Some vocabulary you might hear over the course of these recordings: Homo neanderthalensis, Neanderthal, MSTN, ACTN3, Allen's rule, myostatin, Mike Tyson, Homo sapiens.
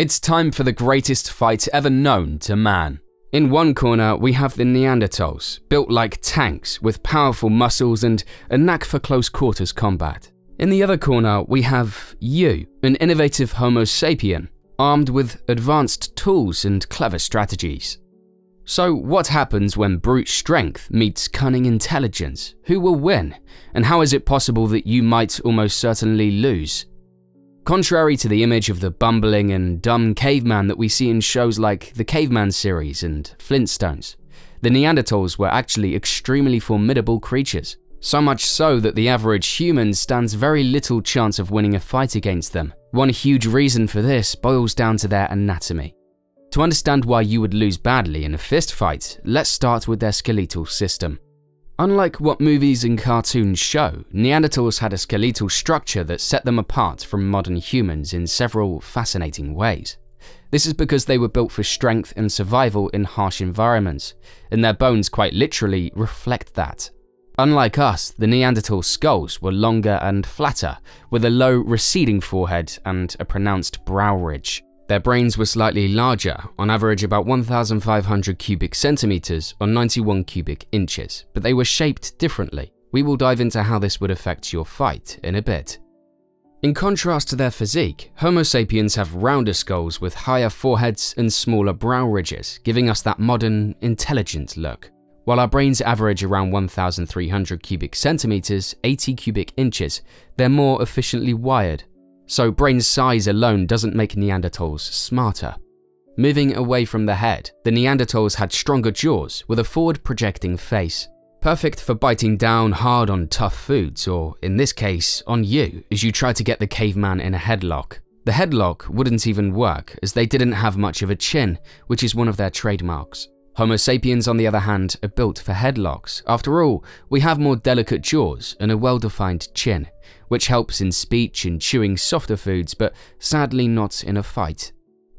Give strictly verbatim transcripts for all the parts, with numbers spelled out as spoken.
It's time for the greatest fight ever known to man. In one corner, we have the Neanderthals, built like tanks with powerful muscles and a knack for close quarters combat. In the other corner, we have you, an innovative Homo sapien, armed with advanced tools and clever strategies. So what happens when brute strength meets cunning intelligence? Who will win? And how is it possible that you might almost certainly lose? Contrary to the image of the bumbling and dumb caveman that we see in shows like the Caveman series and Flintstones, the Neanderthals were actually extremely formidable creatures, so much so that the average human stands very little chance of winning a fight against them. One huge reason for this boils down to their anatomy. To understand why you would lose badly in a fist fight, let's start with their skeletal system. Unlike what movies and cartoons show, Neanderthals had a skeletal structure that set them apart from modern humans in several fascinating ways. This is because they were built for strength and survival in harsh environments, and their bones quite literally reflect that. Unlike us, the Neanderthal skulls were longer and flatter, with a low, receding forehead and a pronounced brow ridge. Their brains were slightly larger, on average about one thousand five hundred cubic centimeters or ninety-one cubic inches, but they were shaped differently. We will dive into how this would affect your fight in a bit. In contrast to their physique, Homo sapiens have rounder skulls with higher foreheads and smaller brow ridges, giving us that modern, intelligent look. While our brains average around one thousand three hundred cubic centimeters, eighty cubic inches, they're more efficiently wired. So brain size alone doesn't make Neanderthals smarter. Moving away from the head, the Neanderthals had stronger jaws with a forward projecting face, perfect for biting down hard on tough foods, or in this case, on you as you try to get the caveman in a headlock. The headlock wouldn't even work as they didn't have much of a chin, which is one of their trademarks. Homo sapiens, on the other hand, are built for headlocks. After all, we have more delicate jaws and a well-defined chin, which helps in speech and chewing softer foods, but sadly not in a fight.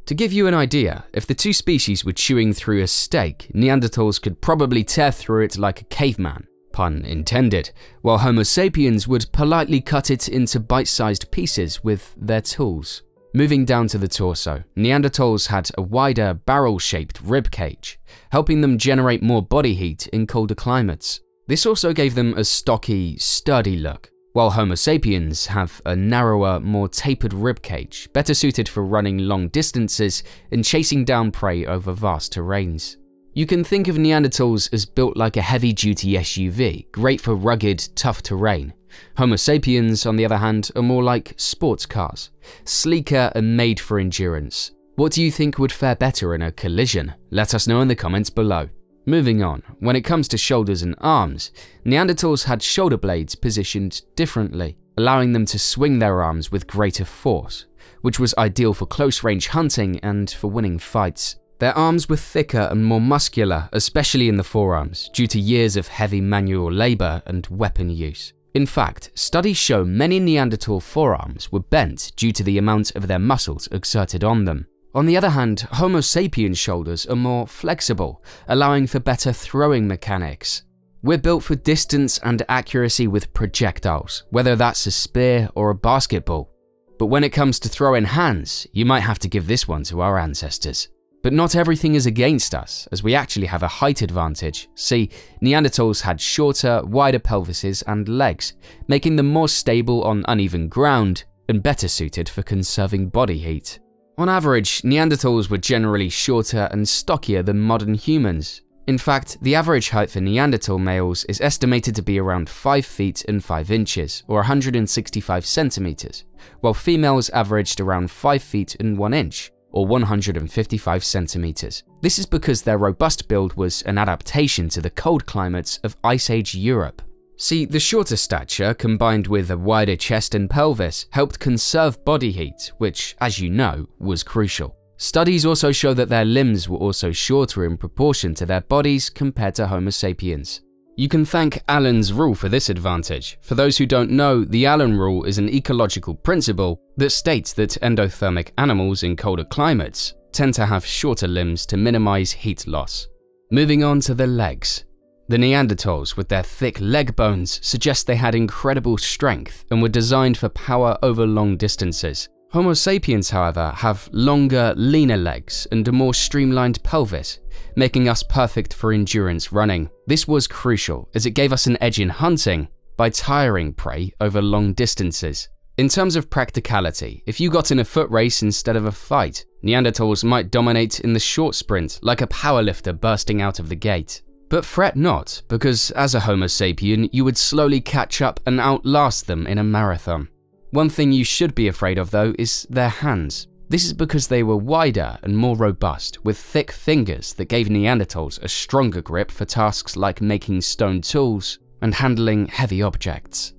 To give you an idea, if the two species were chewing through a steak, Neanderthals could probably tear through it like a caveman, pun intended, while Homo sapiens would politely cut it into bite-sized pieces with their tools. Moving down to the torso, Neanderthals had a wider, barrel-shaped rib cage, helping them generate more body heat in colder climates. This also gave them a stocky, sturdy look, while Homo sapiens have a narrower, more tapered rib cage, better suited for running long distances and chasing down prey over vast terrains. You can think of Neanderthals as built like a heavy-duty S U V, great for rugged, tough terrain. Homo sapiens, on the other hand, are more like sports cars, sleeker and made for endurance. What do you think would fare better in a collision? Let us know in the comments below. Moving on, when it comes to shoulders and arms, Neanderthals had shoulder blades positioned differently, allowing them to swing their arms with greater force, which was ideal for close-range hunting and for winning fights. Their arms were thicker and more muscular, especially in the forearms, due to years of heavy manual labor and weapon use. In fact, studies show many Neanderthal forearms were bent due to the amount of their muscles exerted on them. On the other hand, Homo sapiens shoulders are more flexible, allowing for better throwing mechanics. We're built for distance and accuracy with projectiles, whether that's a spear or a basketball. But when it comes to throwing hands, you might have to give this one to our ancestors. But not everything is against us, as we actually have a height advantage. See, Neanderthals had shorter, wider pelvises and legs, making them more stable on uneven ground and better suited for conserving body heat. On average, Neanderthals were generally shorter and stockier than modern humans. In fact, the average height for Neanderthal males is estimated to be around five feet and five inches, or one hundred sixty-five centimeters, while females averaged around five feet and one inch. Or one hundred fifty-five centimeters. This is because their robust build was an adaptation to the cold climates of Ice Age Europe. See, the shorter stature combined with a wider chest and pelvis helped conserve body heat, which, as you know, was crucial. Studies also show that their limbs were also shorter in proportion to their bodies compared to Homo sapiens. You can thank Allen's rule for this advantage. For those who don't know, the Allen rule is an ecological principle that states that endothermic animals in colder climates tend to have shorter limbs to minimize heat loss. Moving on to the legs. The Neanderthals, with their thick leg bones, suggest they had incredible strength and were designed for power over long distances. Homo sapiens, however, have longer, leaner legs and a more streamlined pelvis, making us perfect for endurance running. This was crucial as it gave us an edge in hunting by tiring prey over long distances. In terms of practicality, if you got in a foot race instead of a fight, Neanderthals might dominate in the short sprint like a powerlifter bursting out of the gate. But fret not, because as a Homo sapien, you would slowly catch up and outlast them in a marathon. One thing you should be afraid of though is their hands. This is because they were wider and more robust, with thick fingers that gave Neanderthals a stronger grip for tasks like making stone tools and handling heavy objects.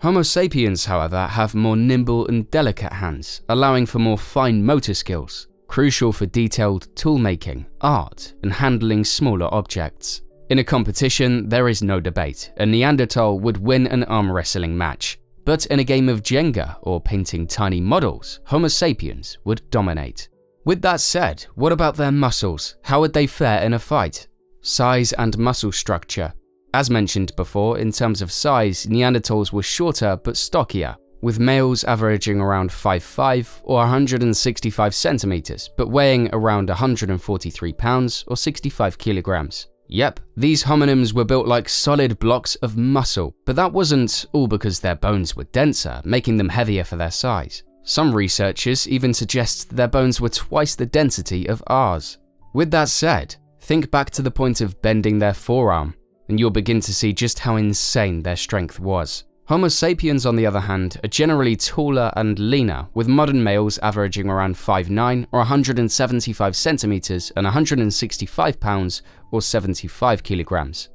Homo sapiens, however, have more nimble and delicate hands, allowing for more fine motor skills, crucial for detailed tool making, art, and handling smaller objects. In a competition, there is no debate. A Neanderthal would win an arm wrestling match, but in a game of Jenga or painting tiny models, Homo sapiens would dominate. With that said, what about their muscles? How would they fare in a fight? Size and muscle structure. As mentioned before, in terms of size, Neanderthals were shorter but stockier, with males averaging around five foot five or one hundred sixty-five centimeters, but weighing around one hundred forty-three pounds or sixty-five kilograms. Yep, these hominins were built like solid blocks of muscle, but that wasn't all because their bones were denser, making them heavier for their size. Some researchers even suggest their bones were twice the density of ours. With that said, think back to the point of bending their forearm, and you'll begin to see just how insane their strength was. Homo sapiens, on the other hand, are generally taller and leaner, with modern males averaging around five foot nine or one hundred seventy-five centimeters and one hundred sixty-five pounds or seventy-five kilograms.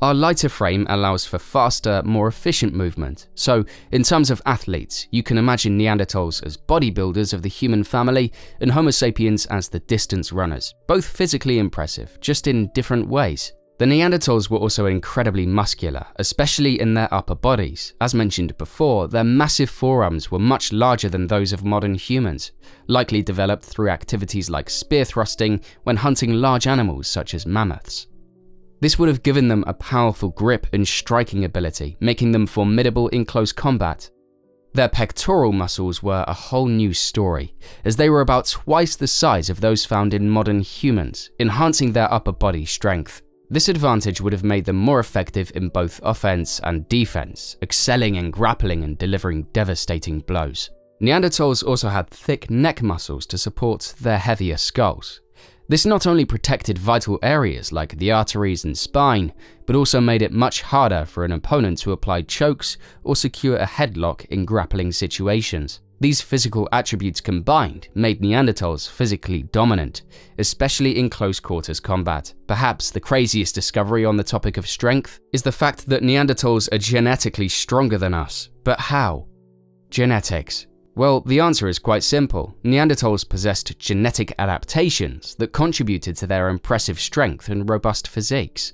Our lighter frame allows for faster, more efficient movement, so in terms of athletes, you can imagine Neanderthals as bodybuilders of the human family and Homo sapiens as the distance runners, both physically impressive, just in different ways. The Neanderthals were also incredibly muscular, especially in their upper bodies. As mentioned before, their massive forearms were much larger than those of modern humans, likely developed through activities like spear thrusting when hunting large animals such as mammoths. This would have given them a powerful grip and striking ability, making them formidable in close combat. Their pectoral muscles were a whole new story, as they were about twice the size of those found in modern humans, enhancing their upper body strength. This advantage would have made them more effective in both offense and defense, excelling in grappling and delivering devastating blows. Neanderthals also had thick neck muscles to support their heavier skulls. This not only protected vital areas like the arteries and spine, but also made it much harder for an opponent to apply chokes or secure a headlock in grappling situations. These physical attributes combined made Neanderthals physically dominant, especially in close quarters combat. Perhaps the craziest discovery on the topic of strength is the fact that Neanderthals are genetically stronger than us. But how? Genetics. Well, the answer is quite simple. Neanderthals possessed genetic adaptations that contributed to their impressive strength and robust physiques,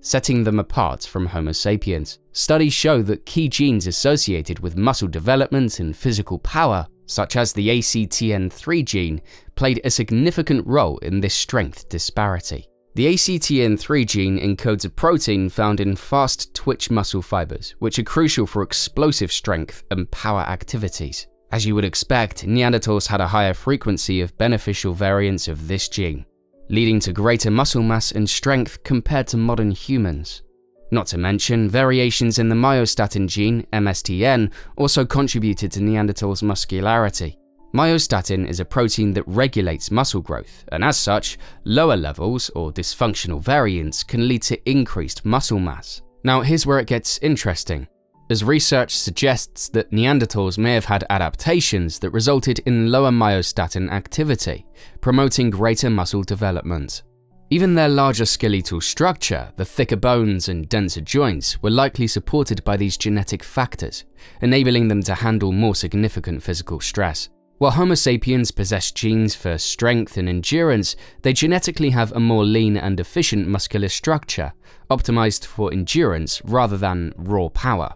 setting them apart from Homo sapiens. Studies show that key genes associated with muscle development and physical power, such as the A C T N three gene, played a significant role in this strength disparity. The A C T N three gene encodes a protein found in fast twitch muscle fibers, which are crucial for explosive strength and power activities. As you would expect, Neanderthals had a higher frequency of beneficial variants of this gene, leading to greater muscle mass and strength compared to modern humans. Not to mention, variations in the myostatin gene, M S T N, also contributed to Neanderthals' muscularity. Myostatin is a protein that regulates muscle growth, and as such, lower levels or dysfunctional variants can lead to increased muscle mass. Now here's where it gets interesting, as research suggests that Neanderthals may have had adaptations that resulted in lower myostatin activity, promoting greater muscle development. Even their larger skeletal structure, the thicker bones and denser joints, were likely supported by these genetic factors, enabling them to handle more significant physical stress. While Homo sapiens possess genes for strength and endurance, they genetically have a more lean and efficient muscular structure, optimized for endurance rather than raw power.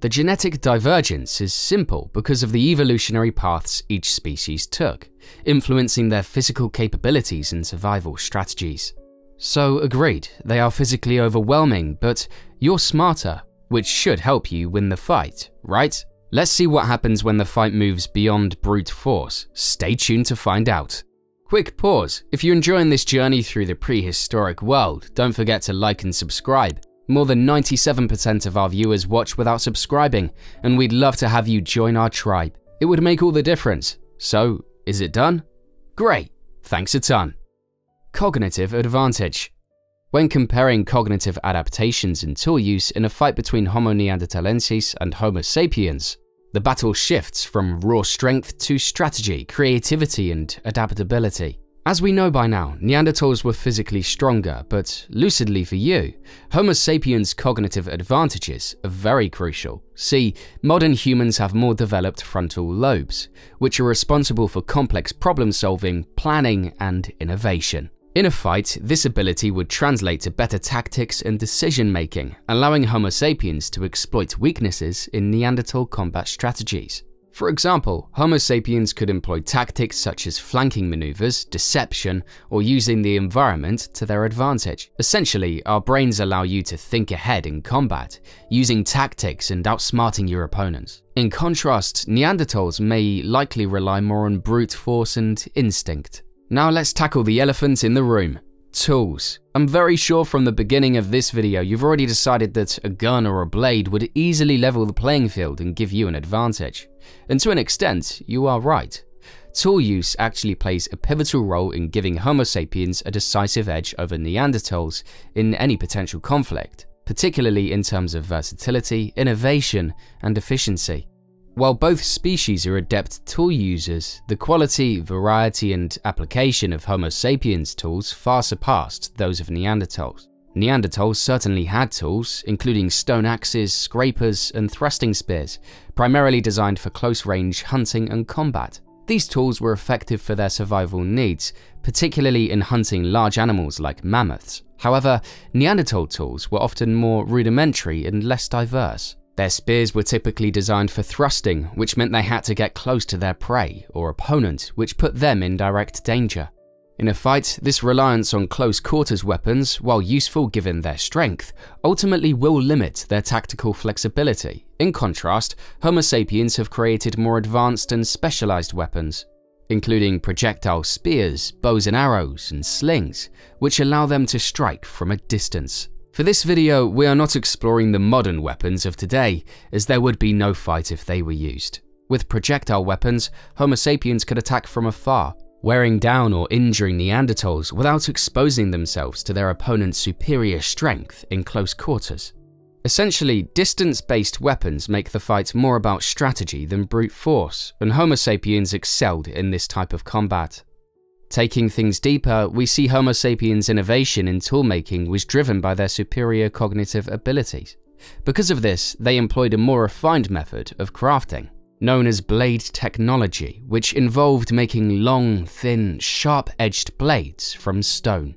The genetic divergence is simple because of the evolutionary paths each species took, influencing their physical capabilities and survival strategies. So agreed, they are physically overwhelming, but you're smarter, which should help you win the fight, right? Let's see what happens when the fight moves beyond brute force. Stay tuned to find out. Quick pause. If you're enjoying this journey through the prehistoric world, don't forget to like and subscribe. More than ninety-seven percent of our viewers watch without subscribing, and we'd love to have you join our tribe. It would make all the difference. So, is it done? Great! Thanks a ton. Cognitive advantage. When comparing cognitive adaptations and tool use in a fight between Homo neanderthalensis and Homo sapiens, the battle shifts from raw strength to strategy, creativity, and adaptability. As we know by now, Neanderthals were physically stronger, but lucidly for you, Homo sapiens' cognitive advantages are very crucial. See, modern humans have more developed frontal lobes, which are responsible for complex problem-solving, planning, and innovation. In a fight, this ability would translate to better tactics and decision-making, allowing Homo sapiens to exploit weaknesses in Neanderthal combat strategies. For example, Homo sapiens could employ tactics such as flanking maneuvers, deception, or using the environment to their advantage. Essentially, our brains allow you to think ahead in combat, using tactics and outsmarting your opponents. In contrast, Neanderthals may likely rely more on brute force and instinct. Now let's tackle the elephant in the room. Tools. I'm very sure from the beginning of this video you've already decided that a gun or a blade would easily level the playing field and give you an advantage. And to an extent, you are right. Tool use actually plays a pivotal role in giving Homo sapiens a decisive edge over Neanderthals in any potential conflict, particularly in terms of versatility, innovation, and efficiency. While both species are adept tool users, the quality, variety, and application of Homo sapiens' tools far surpassed those of Neanderthals. Neanderthals certainly had tools, including stone axes, scrapers, and thrusting spears, primarily designed for close-range hunting and combat. These tools were effective for their survival needs, particularly in hunting large animals like mammoths. However, Neanderthal tools were often more rudimentary and less diverse. Their spears were typically designed for thrusting, which meant they had to get close to their prey or opponent, which put them in direct danger. In a fight, this reliance on close-quarters weapons, while useful given their strength, ultimately will limit their tactical flexibility. In contrast, Homo sapiens have created more advanced and specialized weapons, including projectile spears, bows and arrows, and slings, which allow them to strike from a distance. For this video, we are not exploring the modern weapons of today, as there would be no fight if they were used. With projectile weapons, Homo sapiens could attack from afar, wearing down or injuring Neanderthals without exposing themselves to their opponent's superior strength in close quarters. Essentially, distance-based weapons make the fight more about strategy than brute force, and Homo sapiens excelled in this type of combat. Taking things deeper, we see Homo sapiens' innovation in toolmaking was driven by their superior cognitive abilities. Because of this, they employed a more refined method of crafting, known as blade technology, which involved making long, thin, sharp-edged blades from stone.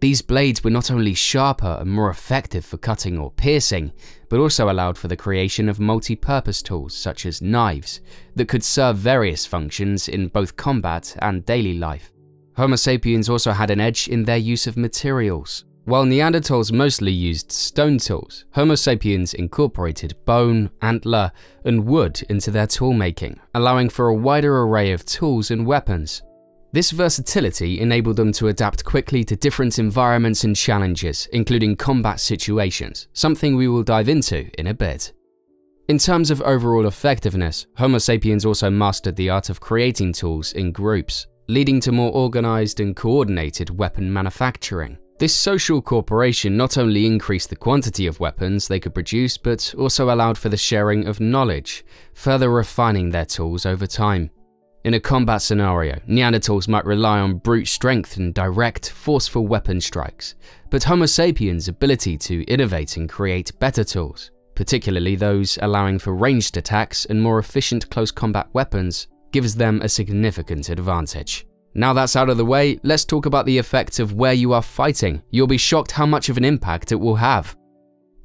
These blades were not only sharper and more effective for cutting or piercing, but also allowed for the creation of multi-purpose tools such as knives that could serve various functions in both combat and daily life. Homo sapiens also had an edge in their use of materials. While Neanderthals mostly used stone tools, Homo sapiens incorporated bone, antler, and wood into their toolmaking, allowing for a wider array of tools and weapons. This versatility enabled them to adapt quickly to different environments and challenges, including combat situations, something we will dive into in a bit. In terms of overall effectiveness, Homo sapiens also mastered the art of creating tools in groups, leading to more organized and coordinated weapon manufacturing. This social cooperation not only increased the quantity of weapons they could produce, but also allowed for the sharing of knowledge, further refining their tools over time. In a combat scenario, Neanderthals might rely on brute strength and direct, forceful weapon strikes, but Homo sapiens' ability to innovate and create better tools, particularly those allowing for ranged attacks and more efficient close combat weapons, gives them a significant advantage. Now that's out of the way, let's talk about the effects of where you are fighting. You'll be shocked how much of an impact it will have.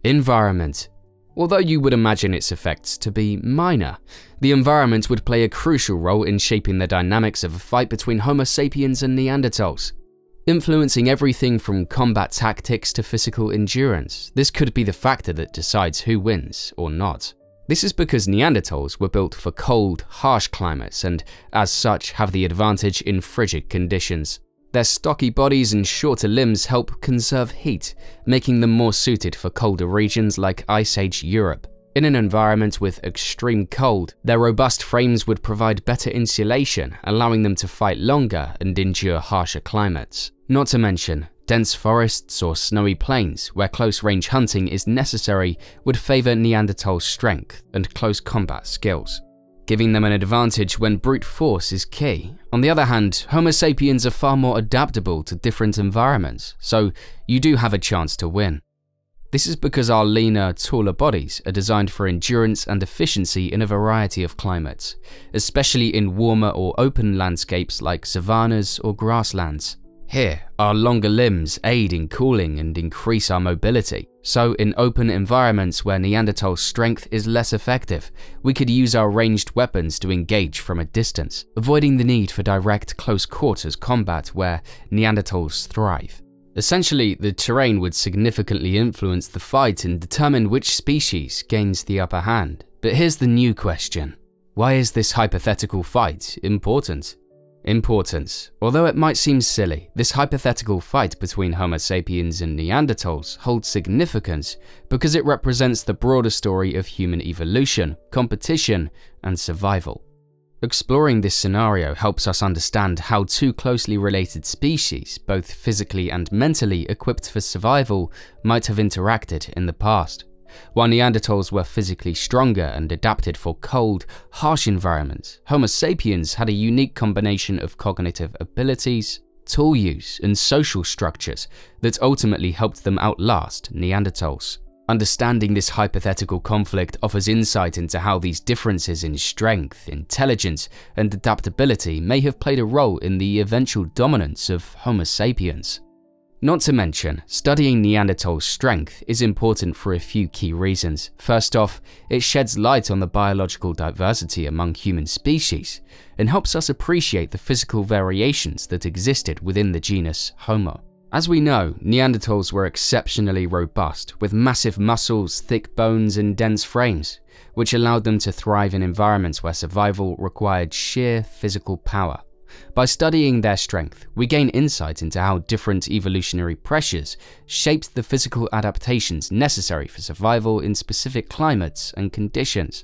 Environment. Although you would imagine its effects to be minor, the environment would play a crucial role in shaping the dynamics of a fight between Homo sapiens and Neanderthals, influencing everything from combat tactics to physical endurance. This could be the factor that decides who wins or not. This is because Neanderthals were built for cold, harsh climates and, as such, have the advantage in frigid conditions. Their stocky bodies and shorter limbs help conserve heat, making them more suited for colder regions like Ice Age Europe. In an environment with extreme cold, their robust frames would provide better insulation, allowing them to fight longer and endure harsher climates. Not to mention, dense forests or snowy plains, where close-range hunting is necessary, would favor Neanderthal strength and close combat skills, giving them an advantage when brute force is key. On the other hand, Homo sapiens are far more adaptable to different environments, so you do have a chance to win. This is because our leaner, taller bodies are designed for endurance and efficiency in a variety of climates, especially in warmer or open landscapes like savannas or grasslands. Here, our longer limbs aid in cooling and increase our mobility. So in open environments where Neanderthal strength is less effective, we could use our ranged weapons to engage from a distance, avoiding the need for direct close-quarters combat where Neanderthals thrive. Essentially, the terrain would significantly influence the fight and determine which species gains the upper hand. But here's the new question. Why is this hypothetical fight important? Importance. Although it might seem silly, this hypothetical fight between Homo sapiens and Neanderthals holds significance because it represents the broader story of human evolution, competition, and survival. Exploring this scenario helps us understand how two closely related species, both physically and mentally equipped for survival, might have interacted in the past. While Neanderthals were physically stronger and adapted for cold, harsh environments, Homo sapiens had a unique combination of cognitive abilities, tool use, and social structures that ultimately helped them outlast Neanderthals. Understanding this hypothetical conflict offers insight into how these differences in strength, intelligence, and adaptability may have played a role in the eventual dominance of Homo sapiens. Not to mention, studying Neanderthal strength is important for a few key reasons. First off, it sheds light on the biological diversity among human species and helps us appreciate the physical variations that existed within the genus Homo. As we know, Neanderthals were exceptionally robust, with massive muscles, thick bones, and dense frames, which allowed them to thrive in environments where survival required sheer physical power. By studying their strength, we gain insight into how different evolutionary pressures shaped the physical adaptations necessary for survival in specific climates and conditions.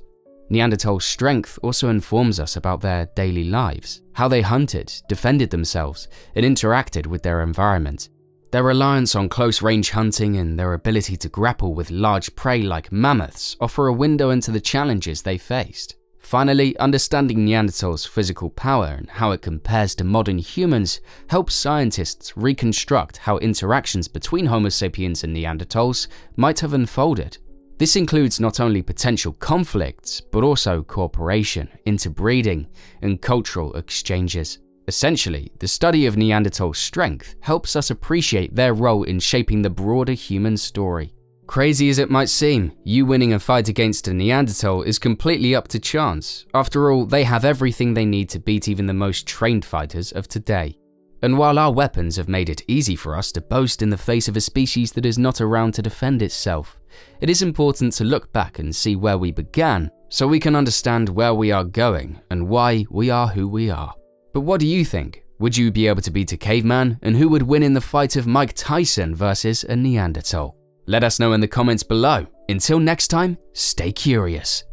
Neanderthal strength also informs us about their daily lives, how they hunted, defended themselves, and interacted with their environment. Their reliance on close-range hunting and their ability to grapple with large prey like mammoths offer a window into the challenges they faced. Finally, understanding Neanderthals' physical power and how it compares to modern humans helps scientists reconstruct how interactions between Homo sapiens and Neanderthals might have unfolded. This includes not only potential conflicts, but also cooperation, interbreeding, and cultural exchanges. Essentially, the study of Neanderthal strength helps us appreciate their role in shaping the broader human story. Crazy as it might seem, you winning a fight against a Neanderthal is completely up to chance. After all, they have everything they need to beat even the most trained fighters of today. And while our weapons have made it easy for us to boast in the face of a species that is not around to defend itself, it is important to look back and see where we began so we can understand where we are going and why we are who we are. But what do you think? Would you be able to beat a caveman, and who would win in the fight of Mike Tyson versus a Neanderthal? Let us know in the comments below. Until next time, stay curious.